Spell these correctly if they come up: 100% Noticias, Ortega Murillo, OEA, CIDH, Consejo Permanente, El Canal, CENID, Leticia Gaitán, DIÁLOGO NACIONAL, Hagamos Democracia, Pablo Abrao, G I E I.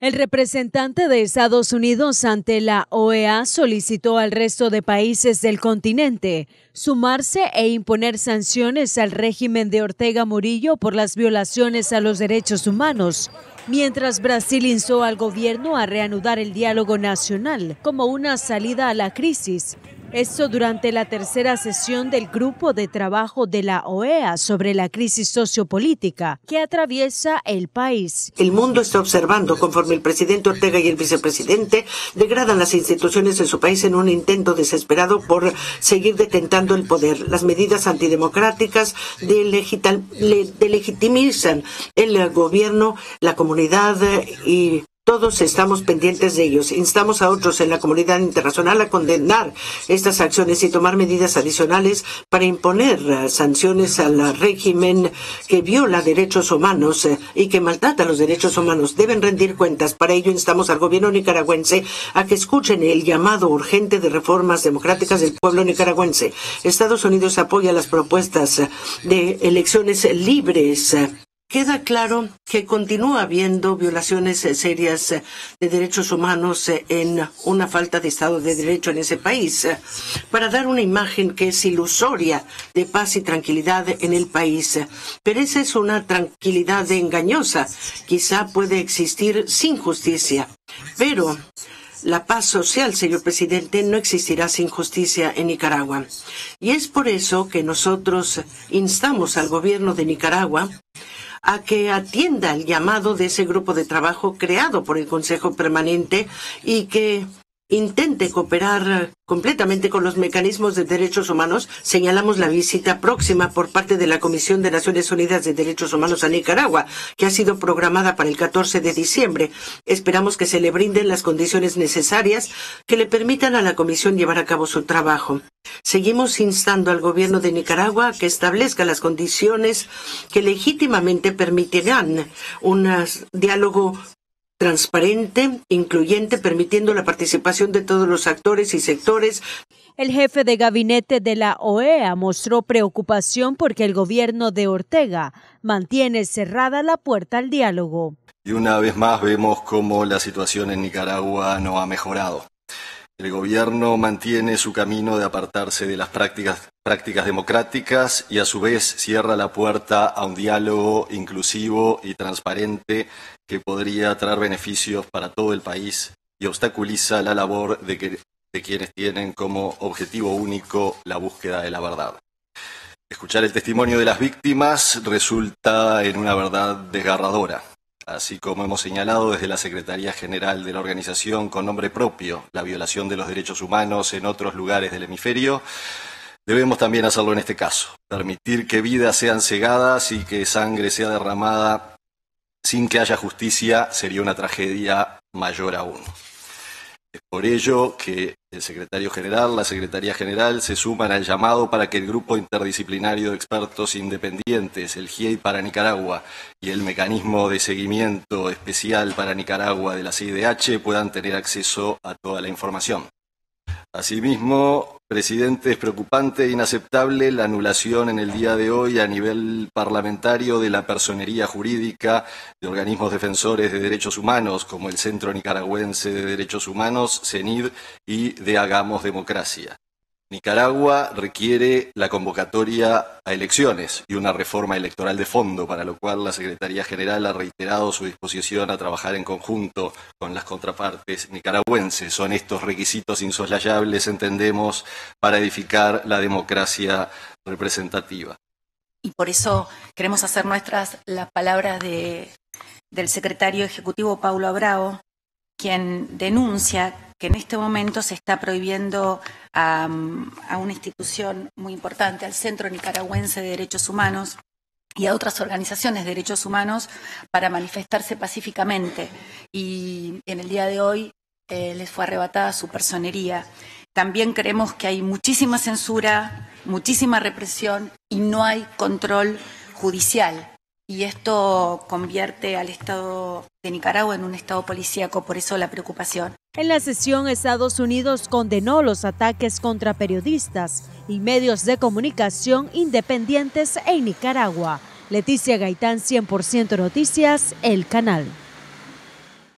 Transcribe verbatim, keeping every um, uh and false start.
El representante de Estados Unidos ante la O E A solicitó al resto de países del continente sumarse e imponer sanciones al régimen de Ortega Murillo por las violaciones a los derechos humanos, mientras Brasil instó al gobierno a reanudar el diálogo nacional como una salida a la crisis. Esto durante la tercera sesión del Grupo de Trabajo de la O E A sobre la crisis sociopolítica que atraviesa el país. El mundo está observando conforme el presidente Ortega y el vicepresidente degradan las instituciones de su país en un intento desesperado por seguir detentando el poder. Las medidas antidemocráticas delegitimizan el gobierno, la comunidad y... todos estamos pendientes de ellos. Instamos a otros en la comunidad internacional a condenar estas acciones y tomar medidas adicionales para imponer sanciones al régimen que viola derechos humanos y que maltrata los derechos humanos. Deben rendir cuentas. Para ello instamos al gobierno nicaragüense a que escuchen el llamado urgente de reformas democráticas del pueblo nicaragüense. Estados Unidos apoya las propuestas de elecciones libres. Queda claro que continúa habiendo violaciones serias de derechos humanos en una falta de Estado de Derecho en ese país, para dar una imagen que es ilusoria de paz y tranquilidad en el país. Pero esa es una tranquilidad engañosa. Quizá puede existir sin justicia, pero la paz social, señor presidente, no existirá sin justicia en Nicaragua. Y es por eso que nosotros instamos al gobierno de Nicaragua a que atienda el llamado de ese grupo de trabajo creado por el Consejo Permanente y que intente cooperar completamente con los mecanismos de derechos humanos. Señalamos la visita próxima por parte de la Comisión de Naciones Unidas de Derechos Humanos a Nicaragua, que ha sido programada para el catorce de diciembre. Esperamos que se le brinden las condiciones necesarias que le permitan a la Comisión llevar a cabo su trabajo. Seguimos instando al gobierno de Nicaragua a que establezca las condiciones que legítimamente permitirán un diálogo transparente, incluyente, permitiendo la participación de todos los actores y sectores. El jefe de gabinete de la O E A mostró preocupación porque el gobierno de Ortega mantiene cerrada la puerta al diálogo. Y una vez más vemos cómo la situación en Nicaragua no ha mejorado. El gobierno mantiene su camino de apartarse de las prácticas, prácticas democráticas y a su vez cierra la puerta a un diálogo inclusivo y transparente que podría traer beneficios para todo el país y obstaculiza la labor de, que, de quienes tienen como objetivo único la búsqueda de la verdad. Escuchar el testimonio de las víctimas resulta en una verdad desgarradora. Así como hemos señalado desde la Secretaría General de la organización con nombre propio la violación de los derechos humanos en otros lugares del hemisferio, debemos también hacerlo en este caso. Permitir que vidas sean cegadas y que sangre sea derramada sin que haya justicia sería una tragedia mayor aún. Es por ello que el secretario general, la Secretaría General, se suman al llamado para que el Grupo Interdisciplinario de Expertos Independientes, el G I E I para Nicaragua y el Mecanismo de Seguimiento Especial para Nicaragua de la C I D H puedan tener acceso a toda la información. Asimismo, presidente, es preocupante e inaceptable la anulación en el día de hoy a nivel parlamentario de la personería jurídica de organismos defensores de derechos humanos como el Centro Nicaragüense de Derechos Humanos, CENID, y de Hagamos Democracia. Nicaragua requiere la convocatoria a elecciones y una reforma electoral de fondo, para lo cual la Secretaría General ha reiterado su disposición a trabajar en conjunto con las contrapartes nicaragüenses. Son estos requisitos insoslayables, entendemos, para edificar la democracia representativa. Y por eso queremos hacer nuestras las palabras de, del secretario ejecutivo Pablo Abrao, quien denuncia que en este momento se está prohibiendo a, a una institución muy importante, al Centro Nicaragüense de Derechos Humanos y a otras organizaciones de derechos humanos para manifestarse pacíficamente. Y en el día de hoy eh, les fue arrebatada su personería. También creemos que hay muchísima censura, muchísima represión y no hay control judicial. Y esto convierte al Estado de Nicaragua en un Estado policíaco, por eso la preocupación. En la sesión, Estados Unidos condenó los ataques contra periodistas y medios de comunicación independientes en Nicaragua. Leticia Gaitán, cien por ciento Noticias, El Canal.